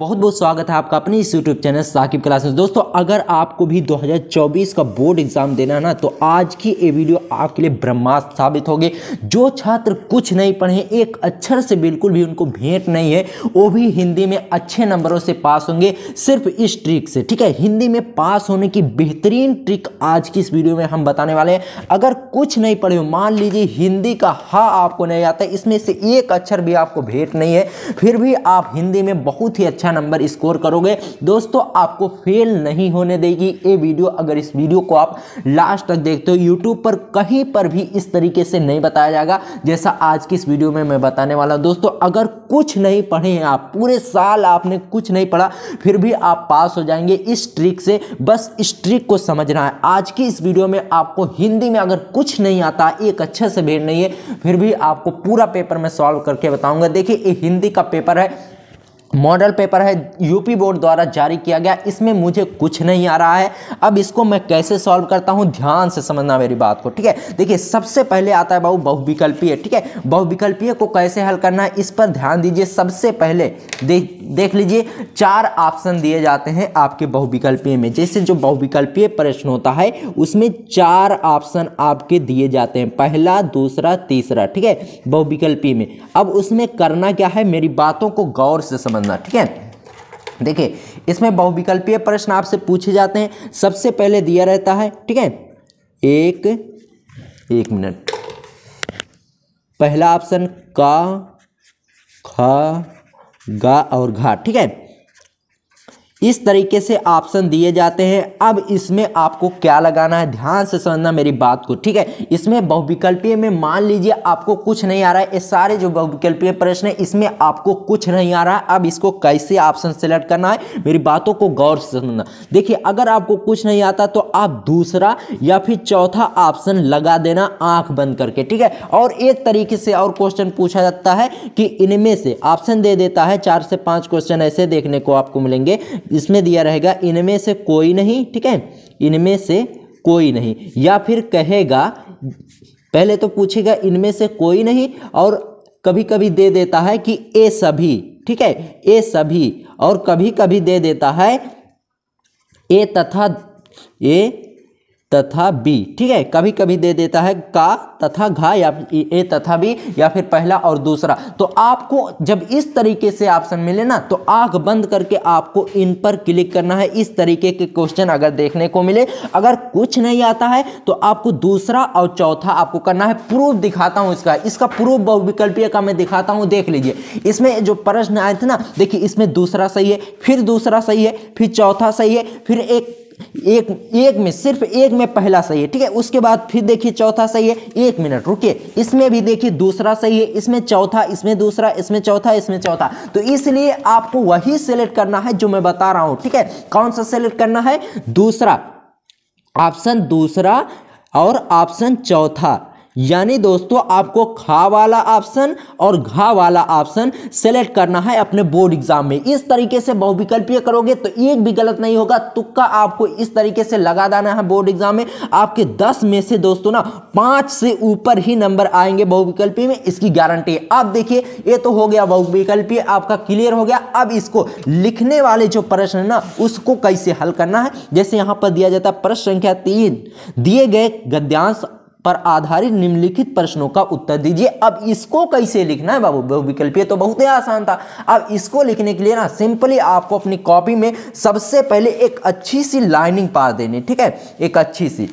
बहुत बहुत स्वागत है आपका अपने इस यूट्यूब चैनल साकिब क्लासेस। दोस्तों अगर आपको भी 2024 का बोर्ड एग्जाम देना है ना, तो आज की ये वीडियो आपके लिए ब्रह्मास्त्र साबित होगी। जो छात्र कुछ नहीं पढ़े, एक अक्षर से बिल्कुल भी उनको भेंट नहीं है, वो भी हिंदी में अच्छे नंबरों से पास होंगे सिर्फ इस ट्रिक से। ठीक है, हिंदी में पास होने की बेहतरीन ट्रिक आज की इस वीडियो में हम बताने वाले हैं। अगर कुछ नहीं पढ़े हो, मान लीजिए हिंदी का हा आपको नहीं आता, इसमें से एक अक्षर भी आपको भेंट नहीं है, फिर भी आप हिंदी में बहुत ही अच्छा नंबर स्कोर करोगे। दोस्तों आपको फेल नहीं होने देगी ये वीडियो। अगर इस वीडियो को आप लास्ट तक देखते हो, यूट्यूब पर कहीं पर भी इस तरीके से नहीं बताया जाएगा जैसा आज की इस वीडियो में मैं बताने वाला हूं। दोस्तों अगर कुछ नहीं पढ़े हैं आप, पूरे साल आपने कुछ नहीं पढ़ा, फिर भी आप पास हो जाएंगे इस ट्रिक से। बस इस ट्रिक को समझना है। आज की इस वीडियो में आपको हिंदी में अगर कुछ नहीं आता, एक अच्छे से भेंट नहीं है, फिर भी आपको पूरा पेपर में सॉल्व करके बताऊंगा। देखिए हिंदी का पेपर है, मॉडल पेपर है, यूपी बोर्ड द्वारा जारी किया गया। इसमें मुझे कुछ नहीं आ रहा है। अब इसको मैं कैसे सॉल्व करता हूं, ध्यान से समझना मेरी बात को। ठीक है, देखिए सबसे पहले आता है बहुविकल्पीय। ठीक है, बहुविकल्पीय को कैसे हल करना है इस पर ध्यान दीजिए। सबसे पहले देख लीजिए, चार ऑप्शन दिए जाते हैं आपके बहुविकल्पीय में। जैसे जो बहुविकल्पीय प्रश्न होता है उसमें चार ऑप्शन आपके दिए जाते हैं, पहला, दूसरा, तीसरा। ठीक है, बहुविकल्पीय में अब उसमें करना क्या है, मेरी बातों को गौर से समझना। ठीक है, देखिए इसमें बहुविकल्पीय प्रश्न आपसे पूछे जाते हैं। सबसे पहले दिया रहता है, ठीक है, एक मिनट, पहला ऑप्शन का, खा, गा और घा। ठीक है, इस तरीके से ऑप्शन दिए जाते हैं। अब इसमें आपको क्या लगाना है, ध्यान से समझना मेरी बात को। ठीक है, इसमें बहुविकल्पीय में मान लीजिए आपको कुछ नहीं आ रहा है, ये सारे जो बहुविकल्पीय प्रश्न है इसमें आपको कुछ नहीं आ रहा है। अब इसको कैसे ऑप्शन सेलेक्ट करना है, मेरी बातों को गौर से समझना। देखिए अगर आपको कुछ नहीं आता तो आप दूसरा या फिर चौथा ऑप्शन लगा देना आँख बंद करके। ठीक है, और एक तरीके से और क्वेश्चन पूछा जाता है कि इनमें से ऑप्शन दे देता है, 4 से 5 क्वेश्चन ऐसे देखने को आपको मिलेंगे। इसमें दिया रहेगा इनमें से कोई नहीं, ठीक है, इनमें से कोई नहीं, या फिर कहेगा, पहले तो पूछेगा इनमें से कोई नहीं, और कभी कभी दे देता है कि ए सभी। ठीक है, ए सभी, और कभी कभी दे देता है ए तथा बी। ठीक है, कभी कभी दे देता है का तथा घा, या ए तथा बी, या फिर पहला और दूसरा। तो आपको जब इस तरीके से ऑप्शन मिले ना, तो आंख बंद करके आपको इन पर क्लिक करना है। इस तरीके के क्वेश्चन अगर देखने को मिले, अगर कुछ नहीं आता है तो आपको दूसरा और चौथा आपको करना है। प्रूफ दिखाता हूँ इसका प्रूफ बहुविकल्पीय का मैं दिखाता हूँ। देख लीजिए इसमें जो प्रश्न आए थे ना, देखिए इसमें दूसरा सही है, फिर दूसरा सही है, फिर चौथा सही है, फिर एक में, सिर्फ एक में पहला सही है। ठीक है, उसके बाद फिर देखिए चौथा सही है। एक मिनट रुकिए, इसमें भी देखिए दूसरा सही है, इसमें चौथा, इसमें दूसरा, इसमें चौथा, इसमें चौथा। तो इसलिए आपको वही सेलेक्ट करना है जो मैं बता रहा हूं। ठीक है, कौन सा सेलेक्ट करना है, दूसरा ऑप्शन, दूसरा और ऑप्शन चौथा। यानी दोस्तों आपको खा वाला ऑप्शन और घा वाला ऑप्शन सेलेक्ट करना है अपने बोर्ड एग्जाम में। इस तरीके से बहुविकल्पीय करोगे तो एक भी गलत नहीं होगा। तुक्का आपको इस तरीके से लगा देना है बोर्ड एग्जाम में। आपके 10 में से दोस्तों ना 5 से ऊपर ही नंबर आएंगे बहुविकल्पीय में, इसकी गारंटी है। अब देखिए ये तो हो गया बहुविकल्पीय आपका क्लियर हो गया। अब इसको लिखने वाले जो प्रश्न है ना, उसको कैसे हल करना है। जैसे यहाँ पर दिया जाता है प्रश्न संख्या 3, दिए गए गद्यांश पर आधारित निम्नलिखित प्रश्नों का उत्तर दीजिए। अब इसको कैसे लिखना है बाबू, बहुविकल्पीय तो बहुत ही आसान था। अब इसको लिखने के लिए ना सिंपली आपको अपनी कॉपी में सबसे पहले एक अच्छी सी लाइनिंग पा देनी। ठीक है, एक अच्छी सी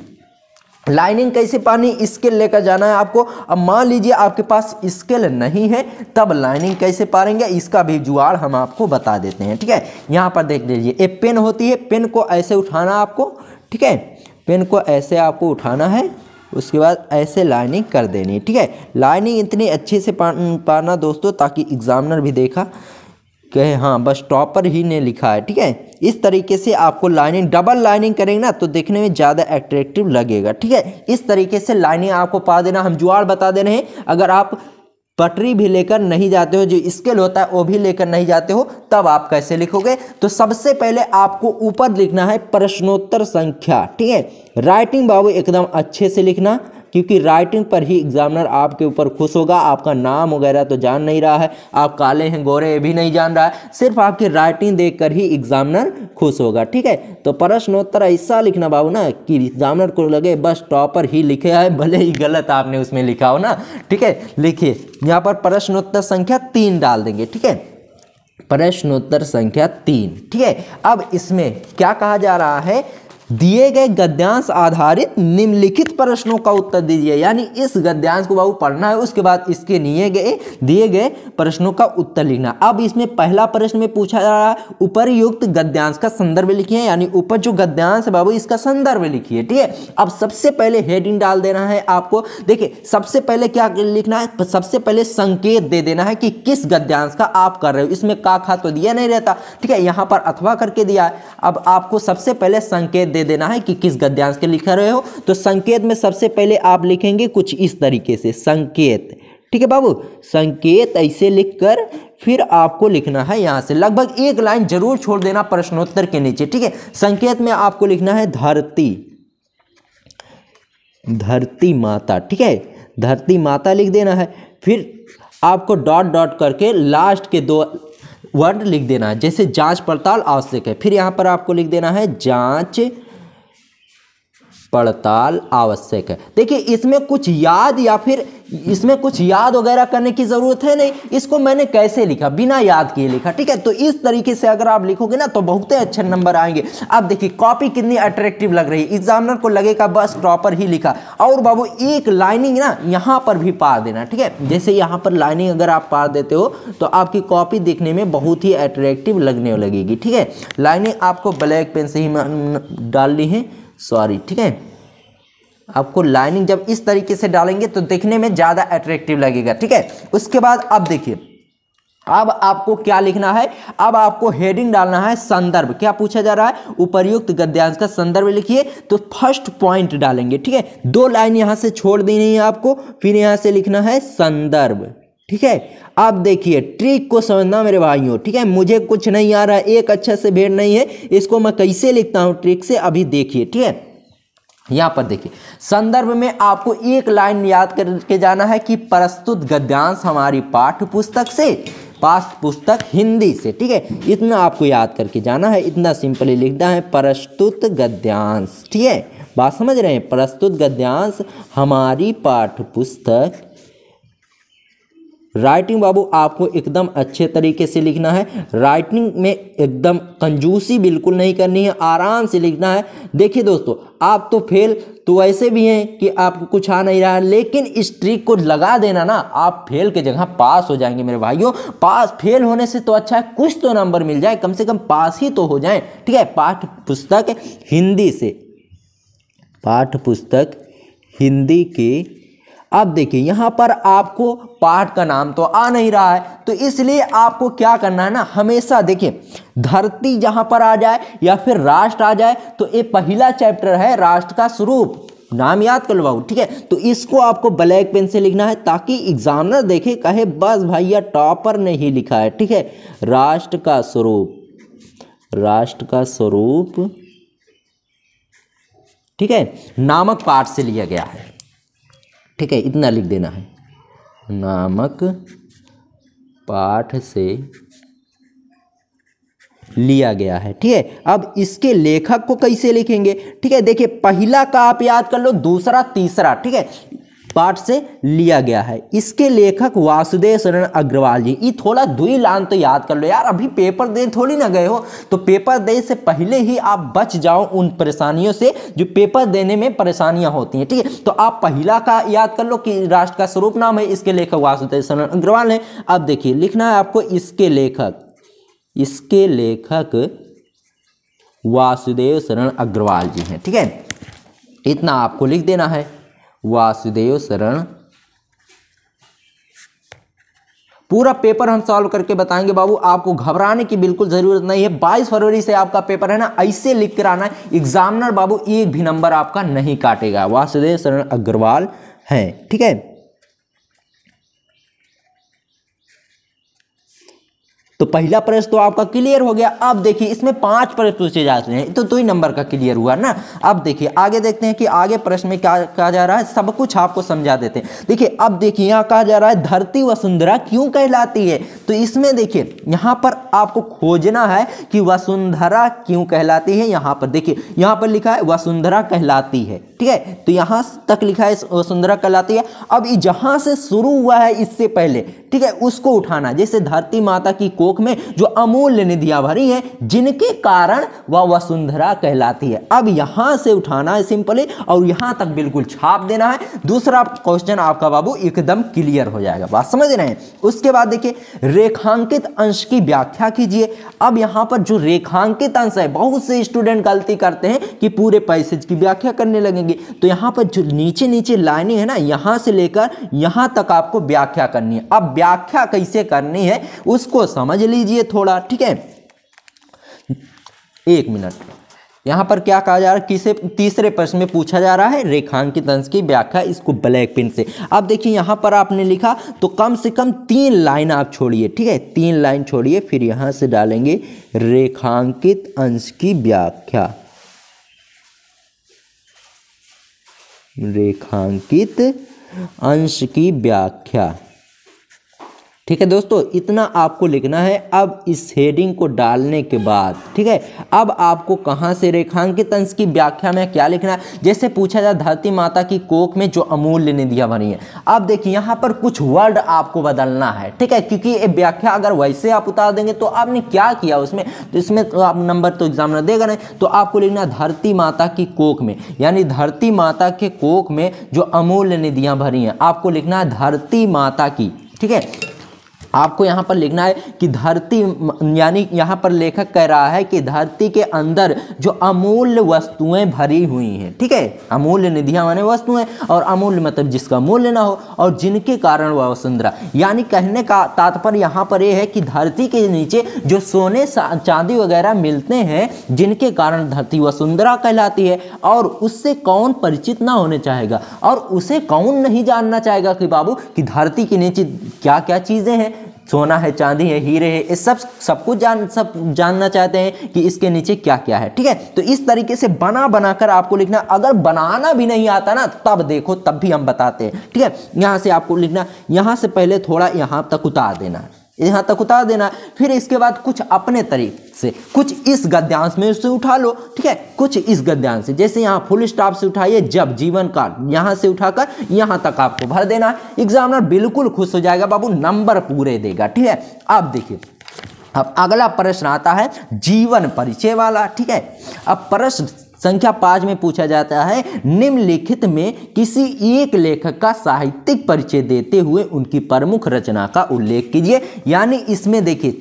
लाइनिंग कैसे पानी, स्केल लेकर जाना है आपको। अब मान लीजिए आपके पास स्केल नहीं है, तब लाइनिंग कैसे पाएंगे इसका भी जुगाड़ हम आपको बता देते हैं। ठीक है, यहाँ पर देख लीजिए एक पेन होती है, पेन को ऐसे उठाना आपको। ठीक है, पेन को ऐसे आपको उठाना है, उसके बाद ऐसे लाइनिंग कर देनी। ठीक है, लाइनिंग इतनी अच्छे से पाना दोस्तों ताकि एग्जामिनर भी देखा कहे हाँ बस टॉपर ही ने लिखा है। ठीक है, इस तरीके से आपको लाइनिंग, डबल लाइनिंग करेंगे ना तो देखने में ज़्यादा अट्रैक्टिव लगेगा। ठीक है, इस तरीके से लाइनिंग आपको पा देना, हम जुगाड़ बता दे रहे हैं। अगर आप पटरी भी लेकर नहीं जाते हो, जो स्केल होता है वो भी लेकर नहीं जाते हो, तब आप कैसे लिखोगे। तो सबसे पहले आपको ऊपर लिखना है प्रश्नोत्तर संख्या। ठीक है, राइटिंग बाबू एकदम अच्छे से लिखना क्योंकि राइटिंग पर ही एग्जामिनर आपके ऊपर खुश होगा। आपका नाम वगैरह तो जान नहीं रहा है, आप काले हैं गोरे ये भी नहीं जान रहा है, सिर्फ आपकी राइटिंग देखकर ही एग्जामिनर खुश होगा। ठीक है, तो प्रश्नोत्तर ऐसा लिखना बाबू ना कि एग्जामिनर को लगे बस टॉपर ही लिखे है, भले ही गलत आपने उसमें लिखा हो ना। ठीक है, लिखिए यहाँ पर प्रश्नोत्तर संख्या 3 डाल देंगे। ठीक है, प्रश्नोत्तर संख्या 3। ठीक है, अब इसमें क्या कहा जा रहा है, दिए गए गद्यांश आधारित निम्नलिखित प्रश्नों का उत्तर दीजिए। यानी इस गद्यांश को बाबू पढ़ना है, उसके बाद इसके दिए गए प्रश्नों का उत्तर लिखना। अब इसमें पहला प्रश्न में पूछा जा रहा है उपरयुक्त गद्यांश का संदर्भ लिखिए, यानी ऊपर जो गद्यांश है बाबू इसका संदर्भ लिखिए। ठीक है, अब सबसे पहले हेडिंग डाल देना है आपको। देखिए सबसे पहले क्या लिखना है, सबसे पहले संकेत दे देना है कि किस गद्यांश का आप कर रहे हो। इसमें का खा तो दिया नहीं रहता, ठीक है, यहाँ पर अथवा करके दिया है। अब आपको सबसे पहले संकेत दे देना है कि किस गद्यांश के लिख रहे हो। तो संकेत में सबसे पहले आप लिखेंगे कुछ इस तरीके से संकेत। ठीक है बाबू, संकेत ऐसे लिखकर फिर आपको लिखना है यहाँ से लगभग एक लाइन जरूर छोड़ देना प्रश्नोत्तर के नीचे। ठीक है, संकेत में आपको लिखना है धरती, धरती माता। ठीक है, धरती माता लिख देना है। फिर आपको डॉट डॉट करके लास्ट के 2 वर्ड लिख देना है, जैसे जांच पड़ताल आवश्यक है। फिर यहाँ पर आपको लिख देना है जांच पड़ताल आवश्यक है। देखिए इसमें कुछ याद या फिर इसमें कुछ याद वगैरह करने की ज़रूरत है नहीं, इसको मैंने कैसे लिखा बिना याद किए लिखा। ठीक है, तो इस तरीके से अगर आप लिखोगे ना तो बहुत ही अच्छे नंबर आएंगे। अब देखिए कॉपी कितनी अट्रैक्टिव लग रही है, एग्जामिनर को लगेगा बस टॉपर ही लिखा। और बाबू एक लाइनिंग ना यहाँ पर भी पार देना। ठीक है, जैसे यहाँ पर लाइनिंग अगर आप पार देते हो तो आपकी कॉपी देखने में बहुत ही अट्रैक्टिव लगने लगेगी। ठीक है, लाइनिंग आपको ब्लैक पेन से ही डालनी है, सॉरी। ठीक है, आपको लाइनिंग जब इस तरीके से डालेंगे तो देखने में ज़्यादा अट्रैक्टिव लगेगा। ठीक है, उसके बाद अब देखिए अब आपको क्या लिखना है, अब आपको हेडिंग डालना है संदर्भ। क्या पूछा जा रहा है, उपर्युक्त गद्यांश का संदर्भ लिखिए, तो फर्स्ट पॉइंट डालेंगे। ठीक है, 2 लाइन यहाँ से छोड़ देनी है आपको, फिर यहाँ से लिखना है संदर्भ। ठीक है, अब देखिए ट्रिक को समझना मेरे भाइयों। ठीक है, मुझे कुछ नहीं आ रहा है, एक अच्छे से भेड़ नहीं है, इसको मैं कैसे लिखता हूँ ट्रिक से अभी देखिए। ठीक है, यहाँ पर देखिए संदर्भ में आपको एक लाइन याद करके जाना है कि प्रस्तुत गद्यांश हमारी पाठ्य पुस्तक से, पाठ्य पुस्तक हिंदी से। ठीक है, इतना आपको याद करके जाना है, इतना सिंपली लिखना है प्रस्तुत गद्यांश। ठीक है, बात समझ रहे हैं, प्रस्तुत गद्यांश हमारी पाठ्य पुस्तक। राइटिंग बाबू आपको एकदम अच्छे तरीके से लिखना है, राइटिंग में एकदम कंजूसी बिल्कुल नहीं करनी है, आराम से लिखना है। देखिए दोस्तों आप तो फेल तो ऐसे भी हैं कि आपको कुछ आ नहीं रहा है, लेकिन इस ट्रिक को लगा देना ना आप फेल के जगह पास हो जाएंगे मेरे भाइयों। पास फेल होने से तो अच्छा है कुछ तो नंबर मिल जाए, कम से कम पास ही तो हो जाए। ठीक है, पाठ्य पुस्तक हिंदी से, पाठ्य पुस्तक हिंदी के। अब देखिए यहाँ पर आपको पाठ का नाम तो आ नहीं रहा है, तो इसलिए आपको क्या करना है ना, हमेशा देखिए धरती जहाँ पर आ जाए या फिर राष्ट्र आ जाए, तो ये पहला चैप्टर है राष्ट्र का स्वरूप, नाम याद कर लो बाबू। ठीक है, तो इसको आपको ब्लैक पेन से लिखना है ताकि एग्जामिनर देखे कहे बस भैया टॉपर ने ही लिखा है। ठीक है, राष्ट्र का स्वरूप, राष्ट्र का स्वरूप। ठीक है, नामक पाठ से लिया गया है। ठीक है, इतना लिख देना है, नामक पाठ से लिया गया है। ठीक है, अब इसके लेखक को कैसे लिखेंगे, ठीक है, देखिए पहला का आप याद कर लो, दूसरा तीसरा। ठीक है, पाठ से लिया गया है, इसके लेखक वासुदेव शरण अग्रवाल जी। ये थोड़ा 2 लाइन तो याद कर लो यार, अभी पेपर दे थोड़ी ना गए हो, तो पेपर दे से पहले ही आप बच जाओ उन परेशानियों से जो पेपर देने में परेशानियां होती हैं। ठीक है, तो आप पहला का याद कर लो कि राष्ट्र का स्वरूप नाम है, इसके लेखक वासुदेव शरण अग्रवाल है। अब देखिए लिखना है आपको इसके लेखक, इसके लेखक वासुदेव शरण अग्रवाल जी हैं। ठीक है, इतना आपको लिख देना है, वासुदेव शरण। पूरा पेपर हम सॉल्व करके बताएंगे बाबू, आपको घबराने की बिल्कुल ज़रूरत नहीं है। 22 फरवरी से आपका पेपर है ना, ऐसे लिख कर आना है, एग्जामिनर बाबू एक भी नंबर आपका नहीं काटेगा। वासुदेव शरण अग्रवाल हैं। ठीक है, तो पहला प्रश्न तो आपका क्लियर हो गया। अब देखिए इसमें 5 प्रश्न पूछे जाते हैं, तो 2 नंबर का क्लियर हुआ ना। अब देखिए आगे देखते हैं कि आगे प्रश्न में क्या कहा जा रहा है, सब कुछ आपको समझा देते हैं। देखिए अब देखिए यहाँ कहा जा रहा है धरती वसुंधरा क्यों कहलाती है, तो इसमें देखिए यहाँ पर आपको खोजना है कि वसुंधरा क्यों कहलाती है। यहाँ पर देखिए यहाँ पर लिखा है वसुंधरा कहलाती है, ठीक है, तो यहाँ तक लिखा है वसुंधरा कहलाती है। अब जहाँ से शुरू हुआ है इससे पहले, ठीक है, उसको उठाना, जैसे धरती माता की कोख में जो अमूल्य निधियां भरी हैं जिनके कारण वह वसुंधरा कहलाती है। अब यहां से उठाना है सिंपली और यहां तक बिल्कुल छाप देना है। दूसरा क्वेश्चन आपका बाबू एकदम क्लियर हो जाएगा, बात समझ रहे हैं। उसके बाद देखिए रेखांकित अंश की व्याख्या कीजिए। अब यहां पर जो रेखांकित अंश है, बहुत से स्टूडेंट गलती करते हैं कि पूरे पैसेज की व्याख्या करने लगेंगे, तो यहां पर जो नीचे नीचे लाइनें है ना, यहां से लेकर यहां तक आपको व्याख्या करनी है। अब व्याख्या कैसे करनी है उसको समझ लीजिए थोड़ा, ठीक है। एक मिनट, यहाँ पर क्या कहा जा रहा है, किसे तीसरे प्रश्न में पूछा जा रहा है रेखांकित अंश की व्याख्या, इसको ब्लैक पेन से। अब देखिए यहाँ पर आपने लिखा तो कम से कम 3 लाइन आप छोड़िए, ठीक है, 3 लाइन छोड़िए, फिर यहाँ से डालेंगे रेखांकित अंश की व्याख्या, रेखांकित अंश की व्याख्या, ठीक है दोस्तों, इतना आपको लिखना है। अब इस हेडिंग को डालने के बाद, ठीक है, अब आपको कहाँ से रेखांकित अंश की व्याख्या में क्या लिखना है, जैसे पूछा जाए धरती माता की कोख में जो अमूल्य निधियाँ भरी हैं। अब देखिए यहाँ पर कुछ वर्ड आपको बदलना है, ठीक है, क्योंकि ये व्याख्या अगर वैसे आप उतार देंगे तो आपने क्या किया उसमें, तो इसमें तो आप नंबर तो एग्जाम में देगा नहीं। तो आपको लिखना धरती माता की कोख में, यानी धरती माता के कोख में जो अमूल्य निधियाँ भरी हैं, आपको लिखना है धरती माता की, ठीक है। आपको यहाँ पर लिखना है कि धरती, यानी यहाँ पर लेखक कह रहा है कि धरती के अंदर जो अमूल्य वस्तुएं भरी हुई हैं, ठीक है, अमूल्य निधियाँ माने वस्तुएं, और अमूल्य मतलब जिसका मूल्य ना हो, और जिनके कारण वह वसुंधरा, यानी कहने का तात्पर्य यहाँ पर यह है कि धरती के नीचे जो सोने चांदी वगैरह मिलते हैं जिनके कारण धरती वसुंधरा कहलाती है, और उससे कौन परिचित ना होने चाहेगा, और उसे कौन नहीं जानना चाहेगा कि बाबू कि धरती के नीचे क्या क्या चीज़ें हैं, सोना है, चांदी है, हीरे है, ये सब कुछ जानना चाहते हैं कि इसके नीचे क्या क्या है, ठीक है। तो इस तरीके से बनाकर आपको लिखना, अगर बनाना भी नहीं आता ना तब देखो, तब भी हम बताते हैं, ठीक है। यहाँ से आपको लिखना, यहाँ से पहले थोड़ा यहाँ तक उतार देना, यहाँ तक उतार देना, फिर इसके बाद कुछ अपने तरीके से कुछ इस गद्यांश में उसे उठा लो, ठीक है, कुछ इस गद्यांश से, जैसे यहाँ फुल स्टॉप से उठाइए जब जीवन काल, यहाँ से उठाकर यहाँ तक आपको भर देना है। एग्जामिनर बिल्कुल खुश हो जाएगा बाबू, नंबर पूरे देगा, ठीक है। अब देखिए अब अगला प्रश्न आता है जीवन परिचय वाला, ठीक है। अब प्रश्न संख्या 5 में पूछा जाता है निम्नलिखित में किसी एक लेखक का साहित्यिक परिचय देते हुए उनकी प्रमुख रचना का उल्लेख कीजिए, यानी इसमें देखिए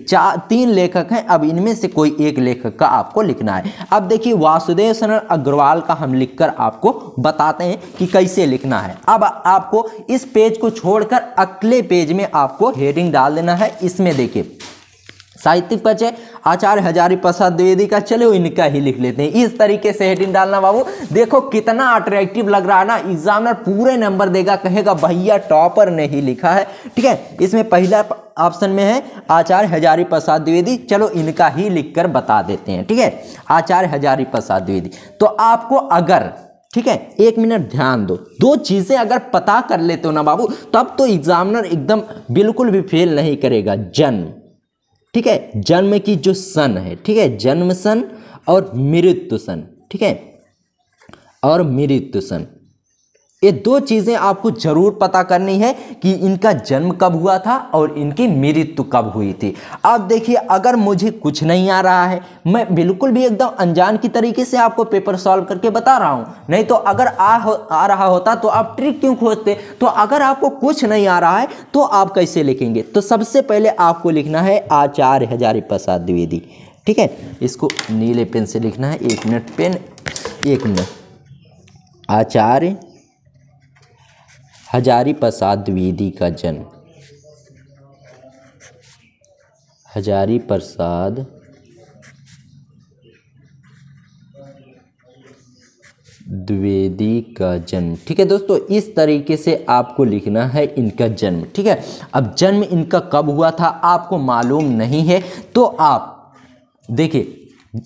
3 लेखक हैं, अब इनमें से कोई एक लेखक का आपको लिखना है। अब देखिए वासुदेव शरण अग्रवाल का हम लिखकर आपको बताते हैं कि कैसे लिखना है। अब आपको इस पेज को छोड़कर अगले पेज में आपको हेडिंग डाल देना है, इसमें देखिए साहित्यिक परिचय आचार्य हजारी प्रसाद द्विवेदी का, चलो इनका ही लिख लेते हैं, इस तरीके से हेडिंग डालना बाबू। देखो कितना अट्रैक्टिव लग रहा है ना, एग्जामिनर पूरे नंबर देगा, कहेगा भैया टॉपर ने ही लिखा है, ठीक है। इसमें पहला ऑप्शन में है आचार्य हजारी प्रसाद द्विवेदी, चलो इनका ही लिखकर बता देते हैं, ठीक है, आचार्य हजारी प्रसाद द्विवेदी। तो आपको अगर, ठीक है, एक मिनट ध्यान दो, 2 चीज़ें अगर पता कर लेते हो ना बाबू तब तो एग्जामिनर एकदम बिल्कुल भी फेल नहीं करेगा। जन्म, ठीक है, जन्म की जो सन है, ठीक है, जन्म सन और मृत्यु सन, ठीक है, और मृत्यु सन, ये 2 चीज़ें आपको जरूर पता करनी है कि इनका जन्म कब हुआ था और इनकी मृत्यु कब हुई थी। अब देखिए अगर मुझे कुछ नहीं आ रहा है, मैं बिल्कुल भी एकदम अनजान की तरीके से आपको पेपर सॉल्व करके बता रहा हूँ, नहीं तो अगर आ रहा होता तो आप ट्रिक क्यों खोजते। तो अगर आपको कुछ नहीं आ रहा है तो आप कैसे लिखेंगे, तो सबसे पहले आपको लिखना है आचार्य हजारी प्रसाद द्विवेदी, ठीक है, इसको नीले पेन से लिखना है, एक मिनट पेन, एक मिनट, आचार्य हजारी प्रसाद द्विवेदी का जन्म, हजारी प्रसाद द्विवेदी का जन्म। ठीक है दोस्तों, इस तरीके से आपको लिखना है इनका जन्म। ठीक है, अब जन्म इनका कब हुआ था आपको मालूम नहीं है तो आप देखिए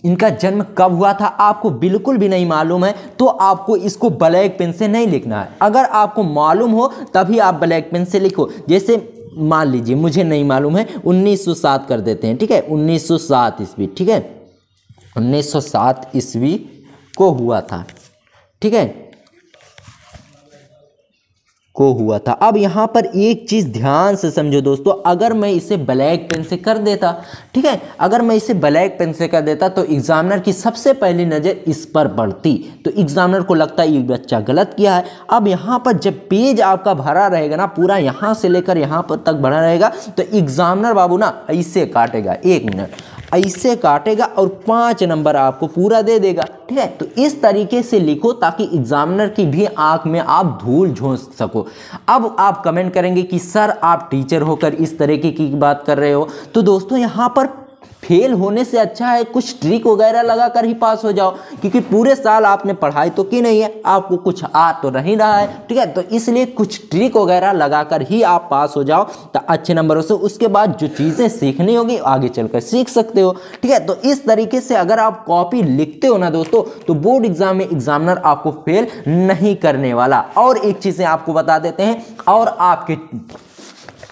इनका जन्म कब हुआ था आपको बिल्कुल भी नहीं मालूम है तो आपको इसको ब्लैक पेन से नहीं लिखना है। अगर आपको मालूम हो तभी आप ब्लैक पेन से लिखो। जैसे मान लीजिए मुझे नहीं मालूम है 1907 कर देते हैं। ठीक है, 1907 ईस्वी। ठीक है, 1907 ईस्वी को हुआ था। ठीक है, को हुआ था। अब यहाँ पर एक चीज़ ध्यान से समझो दोस्तों, अगर मैं इसे ब्लैक पेन से कर देता, ठीक है, अगर मैं इसे ब्लैक पेन से कर देता तो एग्जामिनर की सबसे पहली नज़र इस पर पड़ती, तो एग्जामिनर को लगता है ये बच्चा गलत किया है। अब यहाँ पर जब पेज आपका भरा रहेगा ना, पूरा यहाँ से लेकर यहाँ पर तक भरा रहेगा, तो एग्जामिनर बाबू ना ऐसे काटेगा, एक मिनट ऐसे काटेगा और 5 नंबर आपको पूरा दे देगा। ठीक है, तो इस तरीके से लिखो ताकि एग्जामिनर की भी आंख में आप धूल झोंक सको। अब आप कमेंट करेंगे कि सर आप टीचर होकर इस तरीके की बात कर रहे हो, तो दोस्तों यहाँ पर फेल होने से अच्छा है कुछ ट्रिक वगैरह लगाकर ही पास हो जाओ, क्योंकि पूरे साल आपने पढ़ाई तो की नहीं है, आपको कुछ आ तो नहीं रहा है। ठीक है, तो इसलिए कुछ ट्रिक वगैरह लगाकर ही आप पास हो जाओ तो अच्छे नंबरों से, उसके बाद जो चीज़ें सीखनी होगी आगे चलकर सीख सकते हो। ठीक है, तो इस तरीके से अगर आप कॉपी लिखते हो ना दोस्तों तो बोर्ड एग्जाम में एग्जामिनर आपको फेल नहीं करने वाला। और एक चीज़ें आपको बता देते हैं, और आपके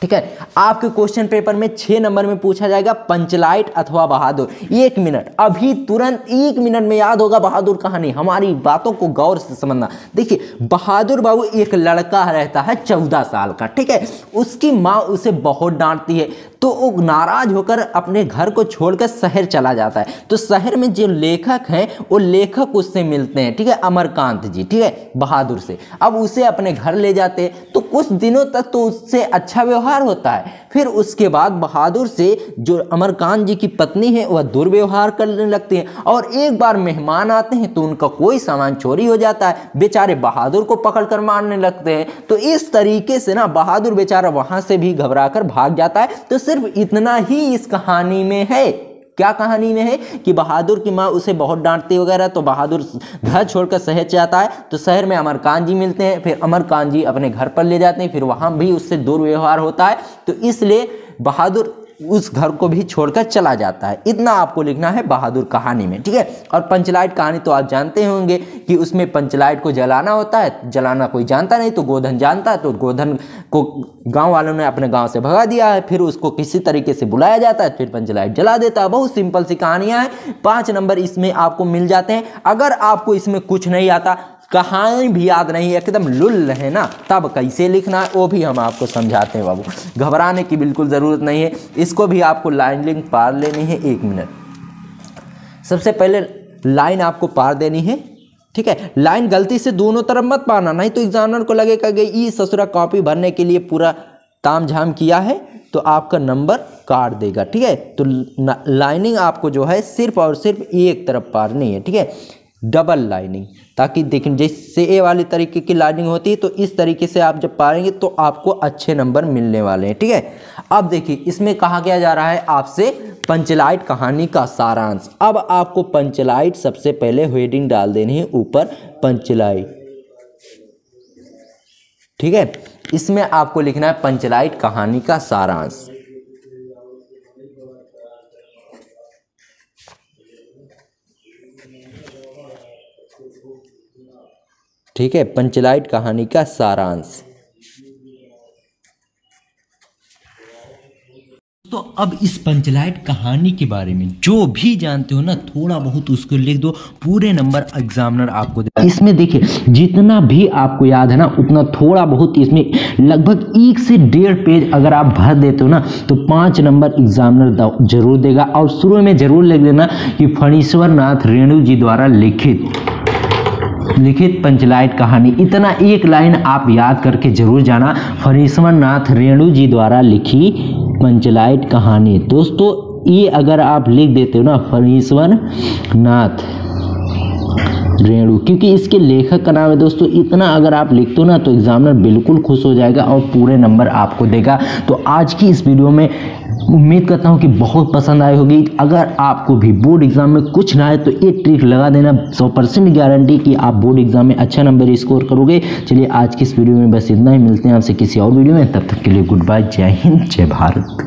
ठीक है आपके क्वेश्चन पेपर में 6 नंबर में पूछा जाएगा पंचलाइट अथवा बहादुर। एक मिनट, अभी तुरंत 1 मिनट में याद होगा बहादुर कहानी। हमारी बातों को गौर से समझना। देखिए बहादुर बाबू एक लड़का रहता है 14 साल का। ठीक है, उसकी माँ उसे बहुत डांटती है तो वो नाराज होकर अपने घर को छोड़कर शहर चला जाता है। तो शहर में जो लेखक हैं वो लेखक उससे मिलते हैं, ठीक है, अमरकांत जी, ठीक है, बहादुर से। अब उसे अपने घर ले जाते हैं तो कुछ दिनों तक तो उससे अच्छा व्यवहार होता है। फिर उसके बाद बहादुर से जो अमरकांत जी की पत्नी है वह दुर्व्यवहार करने लगती है। और एक बार मेहमान आते हैं तो उनका कोई सामान चोरी हो जाता है, बेचारे बहादुर को पकड़कर मारने लगते हैं। तो इस तरीके से ना बहादुर बेचारा वहाँ से भी घबरा कर भाग जाता है। तो सिर्फ इतना ही इस कहानी में है। क्या कहानी में है कि बहादुर की माँ उसे बहुत डांटती वगैरह, तो बहादुर घर छोड़कर शहर जाता है तो शहर में अमरकांत जी मिलते हैं, फिर अमरकांत जी अपने घर पर ले जाते हैं, फिर वहाँ भी उससे दुर्व्यवहार होता है तो इसलिए बहादुर उस घर को भी छोड़कर चला जाता है। इतना आपको लिखना है बहादुर कहानी में। ठीक है, और पंचलाइट कहानी तो आप जानते होंगे कि उसमें पंचलाइट को जलाना होता है, जलाना कोई जानता नहीं तो गोधन जानता है, तो गोधन को गांव वालों ने अपने गांव से भगा दिया है, फिर उसको किसी तरीके से बुलाया जाता है, फिर पंचलाइट जला देता है। बहुत सिंपल सी कहानियाँ हैं। 5 नंबर इसमें आपको मिल जाते हैं। अगर आपको इसमें कुछ नहीं आता, कहानी भी याद नहीं, एकदम लुल है ना, तब कैसे लिखना है वो भी हम आपको समझाते हैं बाबू, घबराने की बिल्कुल ज़रूरत नहीं है। इसको भी आपको लाइन लिंक पार लेनी है। 1 मिनट, सबसे पहले लाइन आपको पार देनी है। ठीक है, लाइन गलती से दोनों तरफ मत पाना, नहीं तो एग्जामिनर को लगेगा कि ये ससुरा कॉपी भरने के लिए पूरा ताम झाम किया है तो आपका नंबर काट देगा। ठीक है, तो लाइनिंग आपको जो है सिर्फ और सिर्फ एक तरफ पारनी है। ठीक है, डबल लाइनिंग, ताकि देखें जैसे ए वाले तरीके की लाइनिंग होती है तो इस तरीके से आप जब पाएंगे तो आपको अच्छे नंबर मिलने वाले हैं। ठीक है, अब देखिए इसमें कहा गया जा रहा है आपसे पंचलाइट कहानी का सारांश। अब आपको पंचलाइट सबसे पहले हेडिंग डाल देनी है ऊपर, पंचलाइट। ठीक है, इसमें आपको लिखना है पंचलाइट कहानी का सारांश। ठीक है, पंचलाइट कहानी का सारांश। तो अब इस पंचलाइट कहानी के बारे में जो भी जानते हो ना थोड़ा बहुत उसको लिख दो, पूरे नंबर एग्जामिनर आपको देगा। इसमें देखिए जितना भी आपको याद है ना उतना थोड़ा बहुत, इसमें लगभग 1 से 1.5 पेज अगर आप भर देते हो ना तो 5 नंबर एग्जामिनर जरूर देगा। और शुरू में जरूर लिख देना कि फणीश्वर नाथ रेणु जी द्वारा लिखित पंचलाइट कहानी। इतना एक लाइन आप याद करके जरूर जाना, फणीश्वर नाथ रेणु जी द्वारा लिखी पंचलाइट कहानी। दोस्तों ये अगर आप लिख देते हो ना फणीश्वर नाथ रेणु, क्योंकि इसके लेखक का नाम है दोस्तों, इतना अगर आप लिखते हो ना तो एग्जामिनर बिल्कुल खुश हो जाएगा और पूरे नंबर आपको देगा। तो आज की इस वीडियो में उम्मीद करता हूँ कि बहुत पसंद आई होगी। अगर आपको भी बोर्ड एग्जाम में कुछ ना आए तो ये ट्रिक लगा देना, 100% गारंटी कि आप बोर्ड एग्जाम में अच्छा नंबर स्कोर करोगे। चलिए आज की इस वीडियो में बस इतना ही, मिलते हैं आपसे किसी और वीडियो में, तब तक के लिए गुड बाय, जय हिंद, जय भारत।